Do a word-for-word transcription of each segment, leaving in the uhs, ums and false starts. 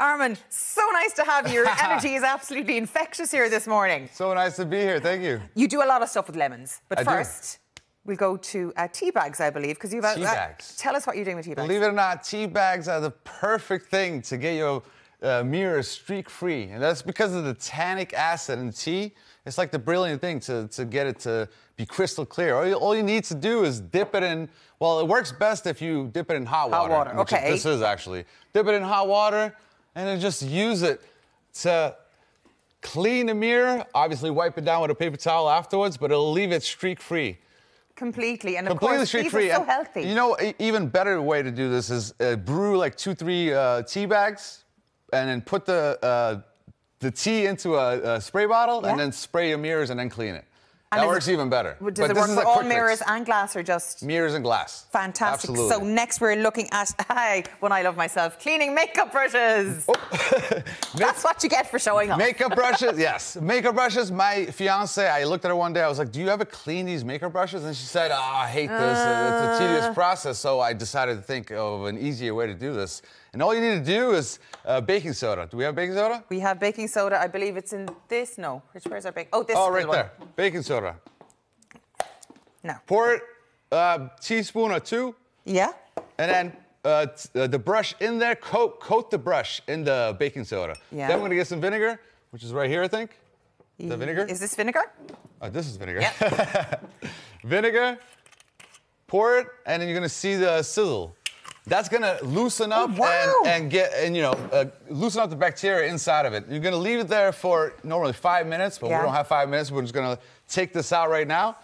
Armen, so nice to have you. Your energy is absolutely infectious here this morning. So nice to be here. Thank you. You do a lot of stuff with lemons, but I first... do. We go to uh, tea bags, I believe, because you've tea uh, bags. Tell us what you're doing with tea bags. Believe it or not, tea bags are the perfect thing to get your uh, mirror streak-free, and that's because of the tannic acid in tea. It's like the brilliant thing to to get it to be crystal clear. All you, all you need to do is dip it in. Well, it works best if you dip it in hot water. Hot water, water. Okay. This is actually dip it in hot water, and then just use it to clean the mirror. Obviously, wipe it down with a paper towel afterwards, but it'll leave it streak-free. Completely, and of Completely course, these free. Are so healthy. You know, even better way to do this is uh, brew like two, three uh, tea bags, and then put the uh, the tea into a, a spray bottle, yeah. and then spray your mirrors and then clean it. And that works it, even better. Does but it work for all mirrors and glass, or just mirrors and glass? Fantastic. Absolutely. So next, we're looking at I, when I love myself, cleaning makeup brushes. Oh. That's what you get for showing off. Makeup brushes, yes. Makeup brushes. My fiance, I looked at her one day. I was like, "Do you ever clean these makeup brushes?" And she said, "Oh, I hate this. Uh... It's a tedious process." So I decided to think of an easier way to do this. And all you need to do is uh, baking soda. Do we have baking soda? We have baking soda. I believe it's in this. No, which where's our baking? Oh, this. Oh, right one. There. Baking soda. No. Pour it a uh, teaspoon or two. Yeah. And then uh, uh, the brush in there. Coat coat the brush in the baking soda. Yeah. Then we're gonna get some vinegar, which is right here, I think. The vinegar. Is this vinegar? Oh, this is vinegar. Yeah. Vinegar. Pour it, and then you're gonna see the sizzle. That's gonna loosen up oh, wow. and, and get and you know uh, loosen up the bacteria inside of it. You're gonna leave it there for normally five minutes, but yeah. we don't have five minutes. We're just gonna take this out right now,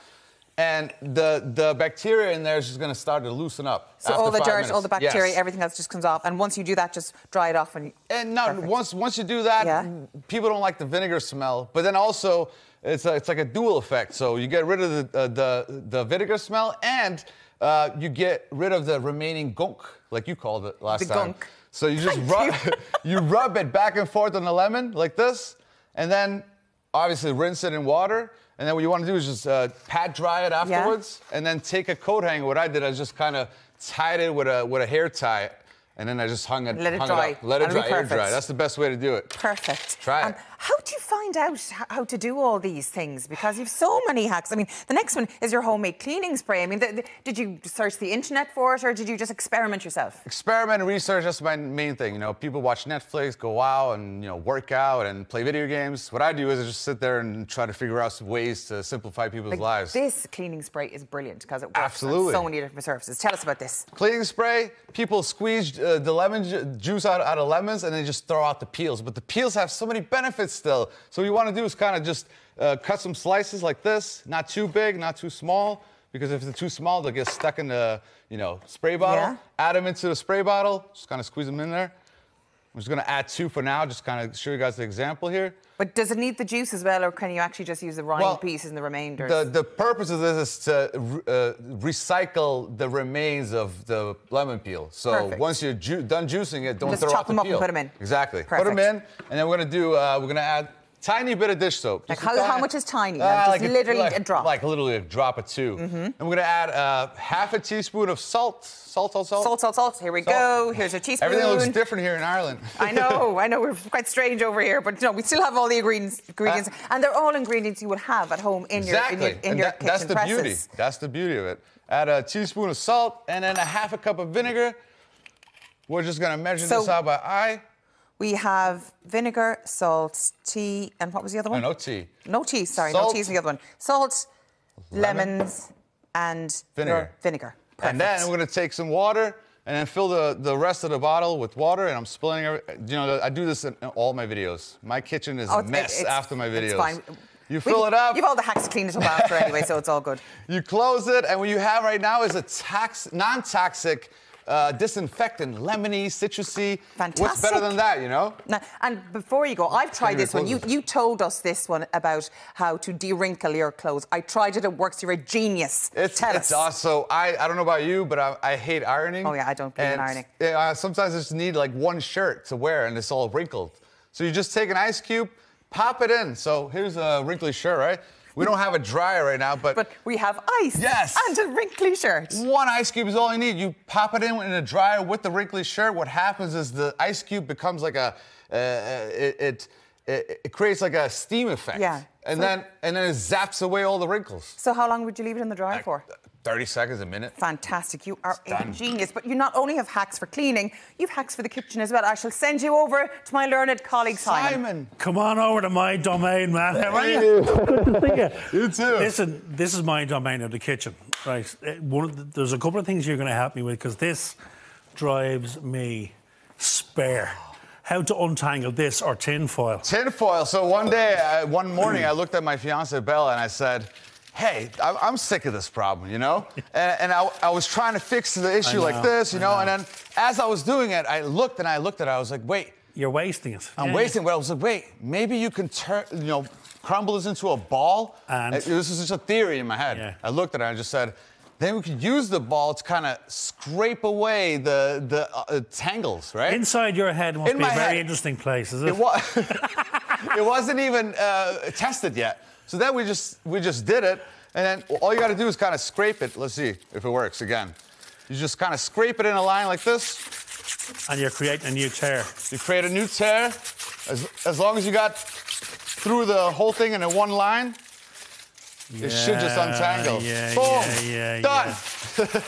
and the the bacteria in there is just gonna start to loosen up. So all the dirt, minutes. all the bacteria, yes. everything else just comes off. And once you do that, just dry it off and. And no, once once you do that, yeah. people don't like the vinegar smell. But then also, it's a, it's like a dual effect. So you get rid of the uh, the the vinegar smell and. Uh, you get rid of the remaining gunk, like you called it last the time. The gunk. So you just rub, you rub it back and forth on the lemon like this, and then obviously rinse it in water. And then what you want to do is just uh, pat dry it afterwards, yeah. and then take a coat hanger. What I did, I just kind of tied it with a with a hair tie, and then I just hung it. Let it dry. It Let it That'll dry. Air dry. That's the best way to do it. Perfect. Try um, it. How do you find out how to do all these things? Because you've so many hacks. I mean, the next one is your homemade cleaning spray. I mean, the, the, did you search the internet for it, or did you just experiment yourself? Experiment and research. That's my main thing. You know, people watch Netflix, go out, and you know, work out and play video games. What I do is I just sit there and try to figure out some ways to simplify people's like lives. This cleaning spray is brilliant because it works Absolutely. on so many different surfaces. Tell us about this. Cleaning spray. People squeeze uh, the lemon ju juice out, out of lemons, and they just throw out the peels. But the peels have so many benefits. Still. So what you want to do is kind of just uh, cut some slices like this, not too big, not too small, because if they're too small, they'll get stuck in the, you know, spray bottle. Yeah. Add them into the spray bottle, just kind of squeeze them in there. I'm just going to add two for now, just kind of show you guys the example here. But does it need the juice as well, or can you actually just use the rind well, pieces and the remainders? The, the purpose of this is to uh, recycle the remains of the lemon peel. So Perfect. once you're ju done juicing it, don't just throw out the peel. Just chop them up and put them in. Exactly. Perfect. Put them in, and then we're going to do, uh, we're going to add a tiny bit of dish soap. Like how, how much is tiny? Uh, just like literally a, like, a drop. Like literally a drop or two. Mm-hmm. And we're going to add uh, half a teaspoon of salt. Salt, salt, salt. Salt, salt, salt. Here we salt. go. Here's your teaspoon. Everything looks different here in Ireland. I know, I know. We're quite strange over here, but no, we still have all the ingredients, ingredients uh, and they're all ingredients you will have at home in exactly. your in your, in your that, kitchen That's the presses. beauty. That's the beauty of it. Add a teaspoon of salt and then a half a cup of vinegar. We're just gonna measure so, this out by eye. We have vinegar, salt, tea, and what was the other one? No, no tea. No tea. Sorry, salt, no tea is the other one. Salt, lemon, lemons, and vinegar. Vinegar. Perfect. And then we're going to take some water and then fill the, the rest of the bottle with water, and I'm spilling every, you know, I do this in all my videos. My kitchen is oh, a mess it, after my videos. It's fine. You fill we, it up. You've all the hacks to clean it up after anyway, so it's all good. You close it, and what you have right now is a tax, non-toxic uh, disinfectant, lemony, citrusy. Fantastic. What's better than that, you know? Now, and before you go, I've tried this one. You, you told us this one about how to de-wrinkle your clothes. I tried it, it works. You're a genius. It's, Tell it's us. Also, I, I don't know about you, but I, I hate ironing. Oh, yeah, I don't believe in ironing. Uh, sometimes I just need like one shirt to wear and it's all wrinkled. So you just take an ice cube, pop it in. So here's a wrinkly shirt, right? We don't have a dryer right now, but... But we have ice. Yes. And a wrinkly shirt. One ice cube is all you need. You pop it in in a dryer with the wrinkly shirt. What happens is the ice cube becomes like a... Uh, it, it, it, it creates like a steam effect. Yeah. And, so then, and then it zaps away all the wrinkles. So how long would you leave it in the dryer I, for? thirty seconds, a minute. Fantastic. You are a genius. But you not only have hacks for cleaning, you've hacks for the kitchen as well. I shall send you over to my learned colleague, Simon. Simon. Come on over to my domain, man. How are you? You too. Listen, this is my domain of the kitchen, right? One of the, there's a couple of things you're going to help me with, because this drives me spare. How to untangle this or tin foil. Tin foil. So one day, I, one morning, I looked at my fiancée, Bella, and I said, hey, I'm sick of this problem, you know? And, and I, I was trying to fix the issue know, like this, you know? know? And then as I was doing it, I looked and I looked at it, I was like, wait. You're wasting it. I'm yeah. wasting it. But I was like, wait, maybe you can turn, you know, crumble this into a ball. And? This is just a theory in my head. Yeah. I looked at it and I just said, then we could use the ball to kind of scrape away the, the uh, tangles, right? Inside your head must in be a very head, interesting place, is it? It, wa it wasn't even uh, tested yet. So then we just we just did it, and then all you got to do is kind of scrape it. Let's see if it works again. You just kind of scrape it in a line like this, and you're creating a new tear. You create a new tear, as as long as you got through the whole thing in a one line. Yeah, it should just untangle. Yeah, Boom! Yeah, yeah, Done.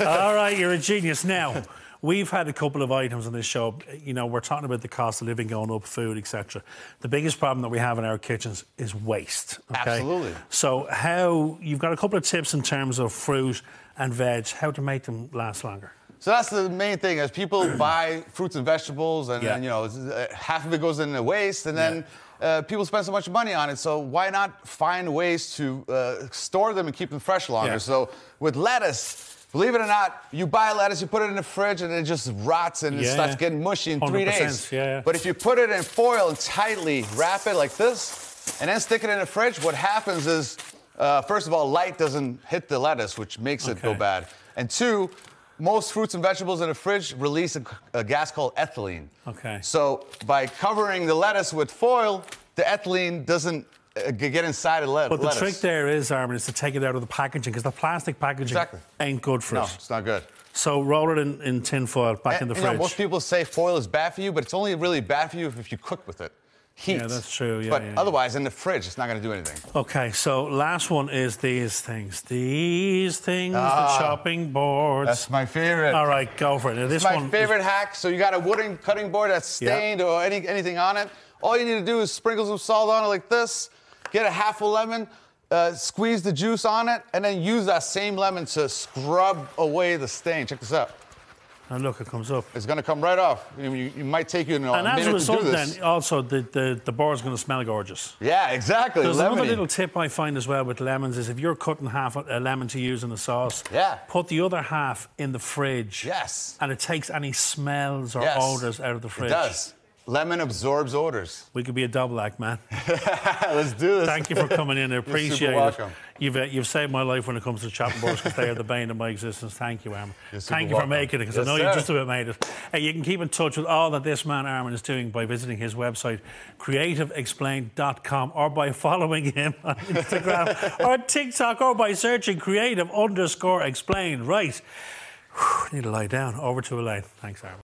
Yeah. All right, you're a genius. Now, we've had a couple of items on this show. You know, we're talking about the cost of living going up, food, et cetera. The biggest problem that we have in our kitchens is waste. Okay? Absolutely. So how... You've got a couple of tips in terms of fruit and veg, how to make them last longer. So that's the main thing, as people buy fruits and vegetables and, yeah. and, you know, half of it goes into waste, and then... Yeah. Uh, people spend so much money on it, so why not find ways to uh, store them and keep them fresh longer? Yeah. So with lettuce, believe it or not, you buy lettuce, you put it in the fridge, and it just rots and yeah. it starts getting mushy in three days. Yeah, yeah. But if you put it in foil and tightly wrap it like this, and then stick it in the fridge, what happens is, uh, first of all, light doesn't hit the lettuce, which makes okay. it go bad. And two, most fruits and vegetables in the fridge release a, a gas called ethylene. Okay. So by covering the lettuce with foil, the ethylene doesn't uh, get inside the lettuce. But the trick there is, Armen, is to take it out of the packaging, because the plastic packaging exactly. ain't good for no, it. No, it's not good. So roll it in, in tin foil back and, in the fridge. Know, most people say foil is bad for you, but it's only really bad for you if, if you cook with it. Heat. Yeah, that's true. Yeah, but yeah, otherwise, yeah. in the fridge, it's not going to do anything. Okay, so last one is these things. These things, ah, the chopping boards. That's my favorite. All right, go for it. Now, this is my one favorite is... hack. So you got a wooden cutting board that's stained yeah. or any, anything on it. All you need to do is sprinkle some salt on it like this, get a half a lemon, uh, squeeze the juice on it, and then use that same lemon to scrub away the stain. Check this out. And look, it comes up. It's going to come right off. You, you, you might take you, you know, a minute to do this. And as a result, then, also, the, the, the board's going to smell gorgeous. Yeah, exactly. There's lemony. Another little tip I find as well with lemons is if you're cutting half a lemon to use in a sauce, yeah. put the other half in the fridge. Yes. And it takes any smells or yes. odours out of the fridge. It does. Lemon absorbs odours. We could be a double act, man. Let's do this. Thank you for coming in. I appreciate it. You're super welcome. You've, uh, you've saved my life when it comes to chopping boards, because they are the bane of my existence. Thank you, Armen. Thank you welcome. for making it, because yes, I know sir. you just about made it. Hey, you can keep in touch with all that this man Armen is doing by visiting his website, creative explained dot com, or by following him on Instagram or TikTok, or by searching creative underscore explained. Right. Whew, need to lie down. Over to Elaine. Thanks, Armen.